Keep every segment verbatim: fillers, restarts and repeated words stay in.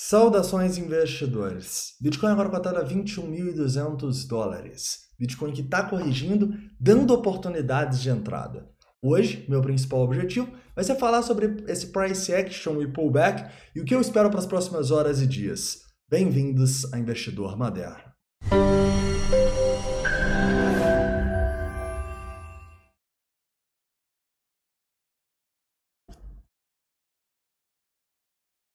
Saudações, investidores! Bitcoin agora cotado a vinte e um mil e duzentos dólares. Bitcoin que está corrigindo, dando oportunidades de entrada. Hoje, meu principal objetivo vai ser falar sobre esse price action e pullback e o que eu espero para as próximas horas e dias. Bem-vindos a Investidor Moderno.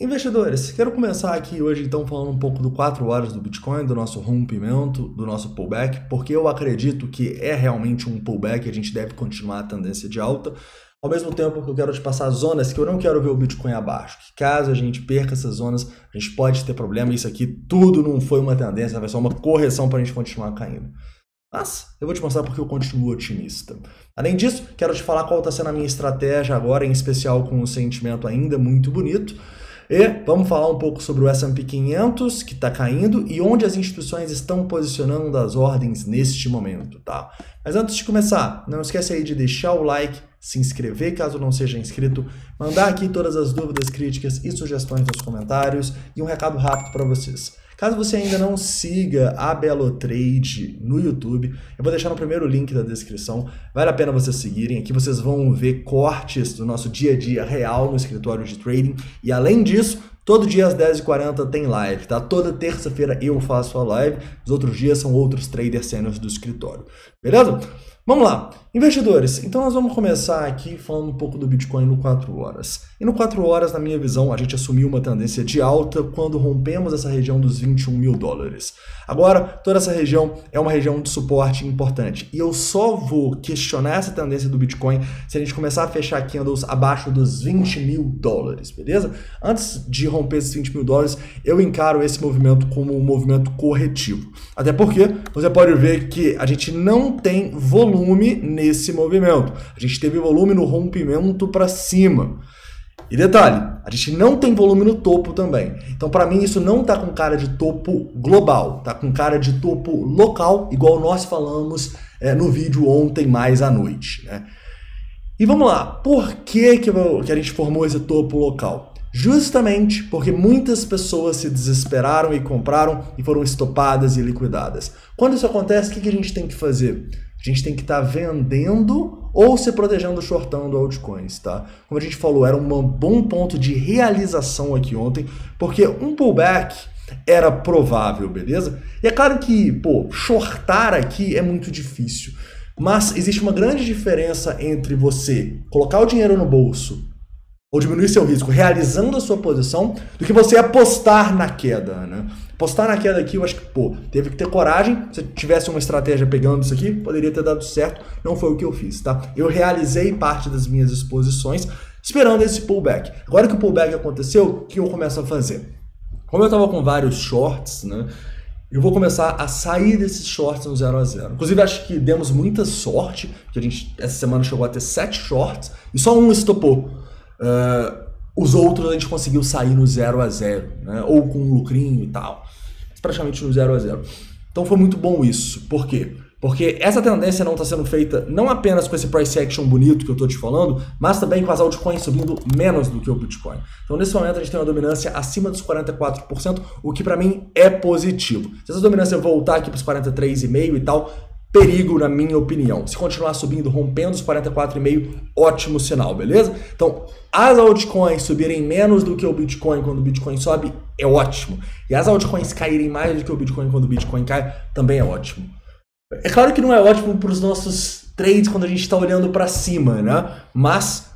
Investidores, quero começar aqui hoje então falando um pouco do quatro horas do Bitcoin, do nosso rompimento, do nosso pullback, porque eu acredito que é realmente um pullback, a gente deve continuar a tendência de alta, ao mesmo tempo que eu quero te passar zonas que eu não quero ver o Bitcoin abaixo, que caso a gente perca essas zonas, a gente pode ter problema, isso aqui tudo não foi uma tendência, vai ser uma correção para a gente continuar caindo. Mas eu vou te mostrar porque eu continuo otimista. Além disso, quero te falar qual está sendo a minha estratégia agora, em especial com um sentimento ainda muito bonito. E vamos falar um pouco sobre o S e P quinhentos, que está caindo, e onde as instituições estão posicionando as ordens neste momento, tá? Mas antes de começar, não esquece aí de deixar o like, se inscrever caso não seja inscrito, mandar aqui todas as dúvidas, críticas e sugestões nos comentários, e um recado rápido para vocês. Caso você ainda não siga a Belo Trade no YouTube, eu vou deixar no primeiro link da descrição. Vale a pena vocês seguirem. Aqui vocês vão ver cortes do nosso dia a dia real no escritório de trading. E além disso, todo dia às dez e quarenta tem live, tá? Toda terça-feira eu faço a live. Os outros dias são outros traders sêniores do escritório. Beleza? Vamos lá, investidores, então nós vamos começar aqui falando um pouco do Bitcoin no quatro horas. E no quatro horas, na minha visão, a gente assumiu uma tendência de alta quando rompemos essa região dos vinte e um mil dólares. Agora, toda essa região é uma região de suporte importante. E eu só vou questionar essa tendência do Bitcoin se a gente começar a fechar candles abaixo dos vinte mil dólares, beleza? Antes de romper esses vinte mil dólares, eu encaro esse movimento como um movimento corretivo. Até porque você pode ver que a gente não tem volume volume nesse movimento. A gente teve volume no rompimento para cima. E detalhe, a gente não tem volume no topo também. Então, para mim, isso não tá com cara de topo global, tá com cara de topo local, igual nós falamos é, no vídeo ontem mais à noite, né? E vamos lá, por que que a gente formou esse topo local? Justamente porque muitas pessoas se desesperaram e compraram e foram estopadas e liquidadas. Quando isso acontece, o que a gente tem que fazer? A gente tem que estar tá vendendo ou se protegendo, shortando altcoins, tá? Como a gente falou, era um bom ponto de realização aqui ontem, porque um pullback era provável, beleza? E é claro que, pô, shortar aqui é muito difícil, mas existe uma grande diferença entre você colocar o dinheiro no bolso ou diminuir seu risco realizando a sua posição, do que você apostar na queda, né? Apostar na queda aqui, eu acho que, pô, teve que ter coragem. Se tivesse uma estratégia pegando isso aqui, poderia ter dado certo. Não foi o que eu fiz, tá? Eu realizei parte das minhas exposições esperando esse pullback. Agora que o pullback aconteceu, o que eu começo a fazer? Como eu tava com vários shorts, né? Eu vou começar a sair desses shorts no zero a zero. Inclusive, acho que demos muita sorte, porque a gente, essa semana, chegou a ter sete shorts e só um estopou. Uh, os outros a gente conseguiu sair no zero a zero, né? Ou com um lucrinho e tal, praticamente no zero a zero. Então foi muito bom isso. Por quê? Porque essa tendência não está sendo feita não apenas com esse price action bonito que eu estou te falando, mas também com as altcoins subindo menos do que o Bitcoin. Então nesse momento a gente tem uma dominância acima dos quarenta e quatro por cento, o que para mim é positivo. Se essa dominância voltar aqui para os quarenta e três vírgula cinco por cento e tal, perigo, na minha opinião. Se continuar subindo, rompendo os quarenta e quatro vírgula cinco, ótimo sinal, beleza? Então, as altcoins subirem menos do que o Bitcoin quando o Bitcoin sobe, é ótimo. E as altcoins caírem mais do que o Bitcoin quando o Bitcoin cai, também é ótimo. É claro que não é ótimo para os nossos trades quando a gente está olhando para cima, né? Mas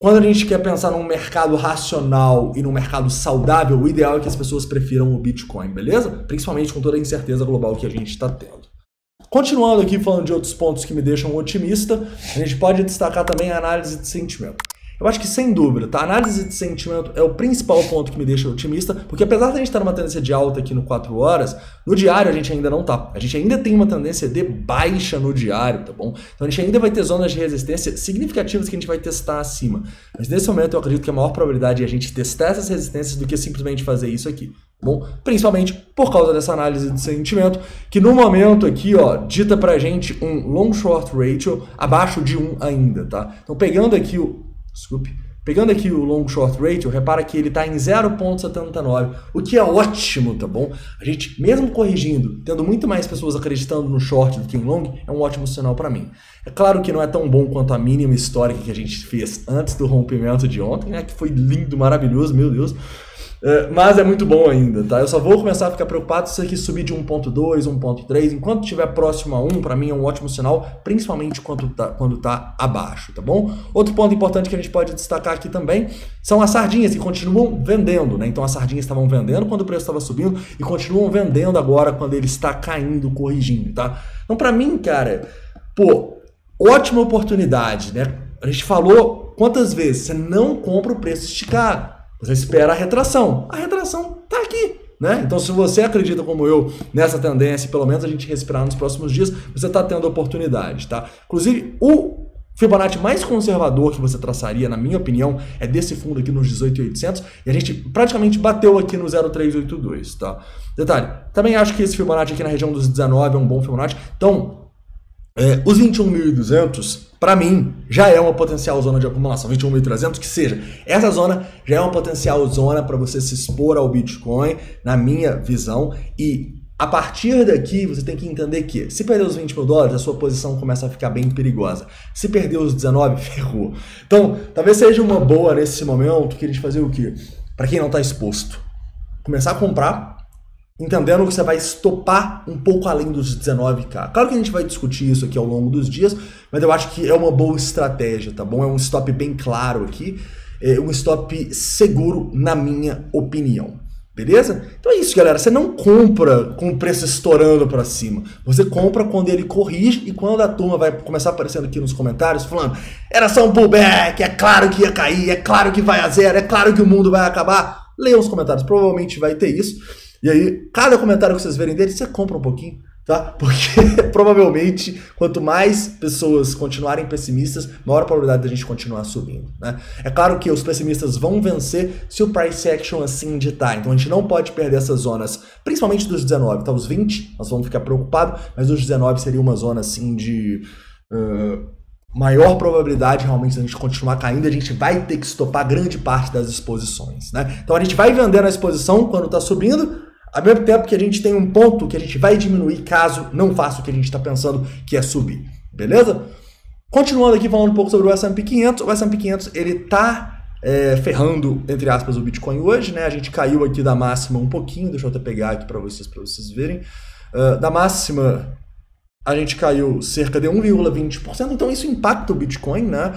quando a gente quer pensar num mercado racional e num mercado saudável, o ideal é que as pessoas prefiram o Bitcoin, beleza? Principalmente com toda a incerteza global que a gente está tendo. Continuando aqui falando de outros pontos que me deixam otimista, a gente pode destacar também a análise de sentimento. Eu acho que sem dúvida, tá? A análise de sentimento é o principal ponto que me deixa otimista, porque apesar de a gente estar numa tendência de alta aqui no quatro horas, no diário a gente ainda não tá. A gente ainda tem uma tendência de baixa no diário, tá bom? Então a gente ainda vai ter zonas de resistência significativas que a gente vai testar acima. Mas nesse momento eu acredito que a maior probabilidade é a gente testar essas resistências do que simplesmente fazer isso aqui. Bom, principalmente por causa dessa análise de sentimento, que no momento aqui, ó, dita pra gente um long short ratio abaixo de um ainda, tá? Então pegando aqui o, desculpe, Pegando aqui o long short ratio, repara que ele está em zero vírgula setenta e nove, o que é ótimo, tá bom? A gente, mesmo corrigindo, tendo muito mais pessoas acreditando no short do que em long, é um ótimo sinal para mim. É claro que não é tão bom quanto a mínima histórica que a gente fez antes do rompimento de ontem, né? Que foi lindo, maravilhoso, meu Deus. É, mas é muito bom ainda, tá? Eu só vou começar a ficar preocupado se isso aqui subir de um ponto dois, um ponto três. Enquanto estiver próximo a um, para mim é um ótimo sinal, principalmente quando tá, quando tá abaixo, tá bom? Outro ponto importante que a gente pode destacar aqui também são as sardinhas que continuam vendendo, né? Então as sardinhas estavam vendendo quando o preço estava subindo e continuam vendendo agora quando ele está caindo, corrigindo, tá? Então para mim, cara, pô, ótima oportunidade, né? A gente falou quantas vezes, você não compra o preço esticado. Você espera a retração. A retração tá aqui, né? Então, se você acredita, como eu, nessa tendência, pelo menos a gente respirar nos próximos dias, você tá tendo a oportunidade, tá? Inclusive, o Fibonacci mais conservador que você traçaria, na minha opinião, é desse fundo aqui nos dezoito mil e oitocentos, e a gente praticamente bateu aqui no zero vírgula trezentos e oitenta e dois, tá? Detalhe, também acho que esse Fibonacci aqui na região dos dezenove é um bom Fibonacci. Então, é, os vinte e um mil e duzentos... para mim, já é uma potencial zona de acumulação, vinte e um mil e trezentos, que seja. Essa zona já é uma potencial zona para você se expor ao Bitcoin, na minha visão. E a partir daqui, você tem que entender que se perder os vinte mil dólares, a sua posição começa a ficar bem perigosa. Se perder os dezenove, ferrou. Então, talvez seja uma boa nesse momento que a gente fazer o quê? Para quem não está exposto, começar a comprar, entendendo que você vai estopar um pouco além dos dezenove mil. Claro que a gente vai discutir isso aqui ao longo dos dias, mas eu acho que é uma boa estratégia, tá bom? É um stop bem claro aqui, é um stop seguro na minha opinião, beleza? Então é isso, galera, você não compra com o preço estourando para cima, você compra quando ele corrige e quando a turma vai começar aparecendo aqui nos comentários falando era só um pullback, é claro que ia cair, é claro que vai a zero, é claro que o mundo vai acabar. Leia os comentários, provavelmente vai ter isso. E aí, cada comentário que vocês verem dele, você compra um pouquinho, tá? Porque provavelmente, quanto mais pessoas continuarem pessimistas, maior a probabilidade da gente continuar subindo, né? É claro que os pessimistas vão vencer se o price action assim ditar. Então a gente não pode perder essas zonas, principalmente dos dezenove, tá? Os vinte, nós vamos ficar preocupados, mas os dezenove seria uma zona assim de... Uh... maior probabilidade realmente da gente continuar caindo, a gente vai ter que estopar grande parte das exposições, né? Então a gente vai vendendo a exposição quando tá subindo, ao mesmo tempo que a gente tem um ponto que a gente vai diminuir caso não faça o que a gente tá pensando que é subir, beleza? Continuando aqui falando um pouco sobre o S and P quinhentos, o S and P quinhentos ele tá é, ferrando, entre aspas, o Bitcoin hoje, né? A gente caiu aqui da máxima um pouquinho, deixa eu até pegar aqui para vocês, para vocês verem, uh, da máxima... a gente caiu cerca de um vírgula vinte por cento, então isso impacta o Bitcoin, né?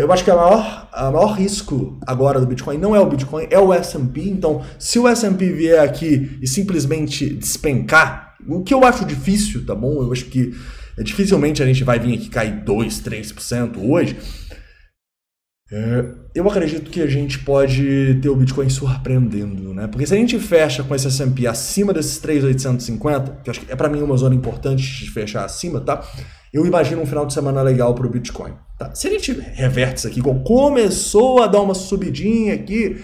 Eu acho que o maior, maior risco agora do Bitcoin não é o Bitcoin, é o S and P. Então, se o S and P vier aqui e simplesmente despencar, o que eu acho difícil, tá bom? Eu acho que dificilmente a gente vai vir aqui cair dois, três por cento hoje. Eu acredito que a gente pode ter o Bitcoin surpreendendo, né? Porque se a gente fecha com esse S and P acima desses três mil oitocentos e cinquenta, que acho que é para mim uma zona importante de fechar acima, tá? Eu imagino um final de semana legal para o Bitcoin, tá? Se a gente reverte isso aqui, começou a dar uma subidinha aqui,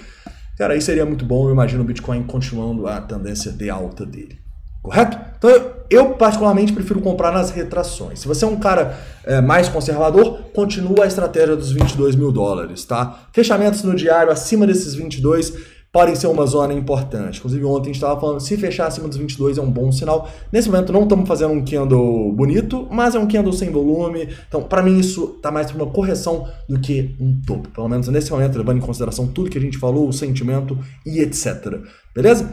cara, aí seria muito bom. Eu imagino o Bitcoin continuando a tendência de alta dele, correto? Então eu, eu particularmente prefiro comprar nas retrações. Se você é um cara é, mais conservador, continua a estratégia dos vinte e dois mil dólares, tá? Fechamentos no diário acima desses vinte e dois podem ser uma zona importante. Inclusive ontem a gente estava falando, se fechar acima dos vinte e dois é um bom sinal. Nesse momento não estamos fazendo um candle bonito, mas é um candle sem volume. Então para mim isso está mais para uma correção do que um topo. Pelo menos nesse momento, levando em consideração tudo que a gente falou, o sentimento e etcétera. Beleza?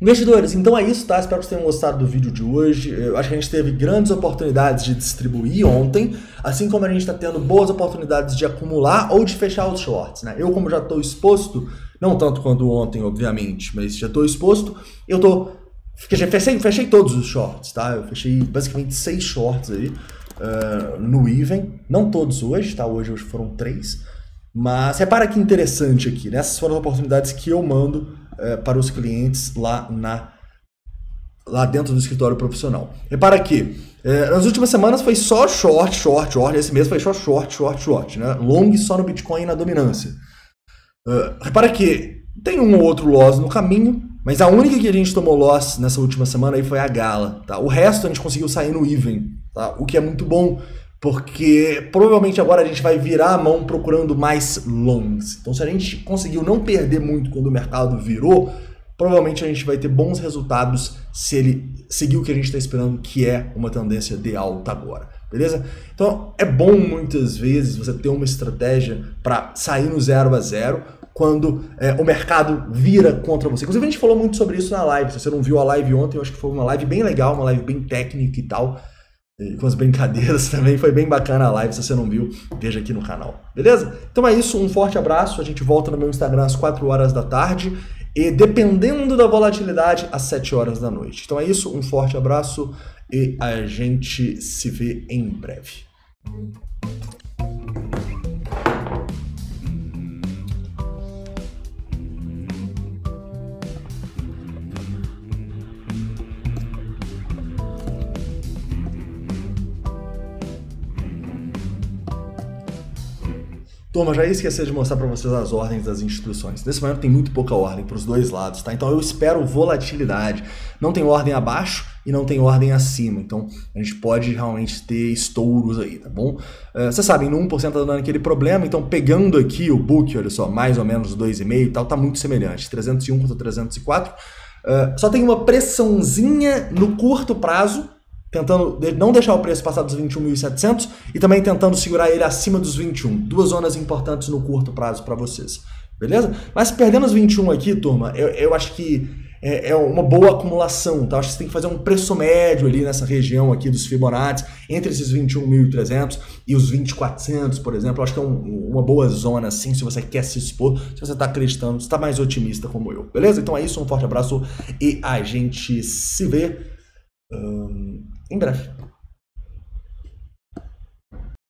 Investidores, então é isso, tá? Espero que vocês tenham gostado do vídeo de hoje. Eu acho que a gente teve grandes oportunidades de distribuir ontem, assim como a gente está tendo boas oportunidades de acumular ou de fechar os shorts, né? Eu, como já estou exposto, não tanto quanto ontem, obviamente, mas já estou exposto, eu tô... fechei, fechei todos os shorts, tá? Eu fechei basicamente seis shorts aí uh, no even, não todos hoje, tá? Hoje, hoje foram três, mas repara que interessante aqui, né? Essas foram as oportunidades que eu mando para os clientes lá, na, lá dentro do escritório profissional. Repara que eh, nas últimas semanas foi só short, short, short. Esse mês foi só short, short, short, né? Long só no Bitcoin e na dominância. Uh, repara que tem um ou outro loss no caminho, mas a única que a gente tomou loss nessa última semana aí foi a Gala, tá? O resto a gente conseguiu sair no even, tá? O que é muito bom, porque provavelmente agora a gente vai virar a mão procurando mais longs. Então, se a gente conseguiu não perder muito quando o mercado virou, provavelmente a gente vai ter bons resultados se ele seguir o que a gente está esperando, que é uma tendência de alta agora, beleza? Então, é bom muitas vezes você ter uma estratégia para sair no zero a zero quando é, o mercado vira contra você. Inclusive, a gente falou muito sobre isso na live. Se você não viu a live ontem, eu acho que foi uma live bem legal, uma live bem técnica e tal, com as brincadeiras também, foi bem bacana a live. Se você não viu, veja aqui no canal, beleza? Então é isso, um forte abraço, a gente volta no meu Instagram às quatro horas da tarde e, dependendo da volatilidade, às sete horas da noite. Então é isso, um forte abraço e a gente se vê em breve. Turma, já ia esquecer de mostrar para vocês as ordens das instituições. Nesse momento tem muito pouca ordem para os dois lados, tá? Então eu espero volatilidade. Não tem ordem abaixo e não tem ordem acima. Então a gente pode realmente ter estouros aí, tá bom? Uh, vocês sabem, no um por cento tá dando aquele problema. Então pegando aqui o book, olha só, mais ou menos dois vírgula cinco e tal, tá muito semelhante. trezentos e um contra trezentos e quatro. Uh, só tem uma pressãozinha no curto prazo, tentando não deixar o preço passar dos vinte e um mil e setecentos e também tentando segurar ele acima dos vinte e um. Duas zonas importantes no curto prazo para vocês, beleza? Mas perdendo os vinte e um aqui, turma, eu, eu acho que é, é uma boa acumulação, tá? Acho que você tem que fazer um preço médio ali nessa região aqui dos Fibonacci, entre esses vinte e um mil e trezentos e os vinte e quatro centos, por exemplo. Eu acho que é um, uma boa zona, assim, se você quer se expor, se você está acreditando, se está mais otimista como eu, beleza? Então é isso, um forte abraço e a gente se vê... Um... Em breve.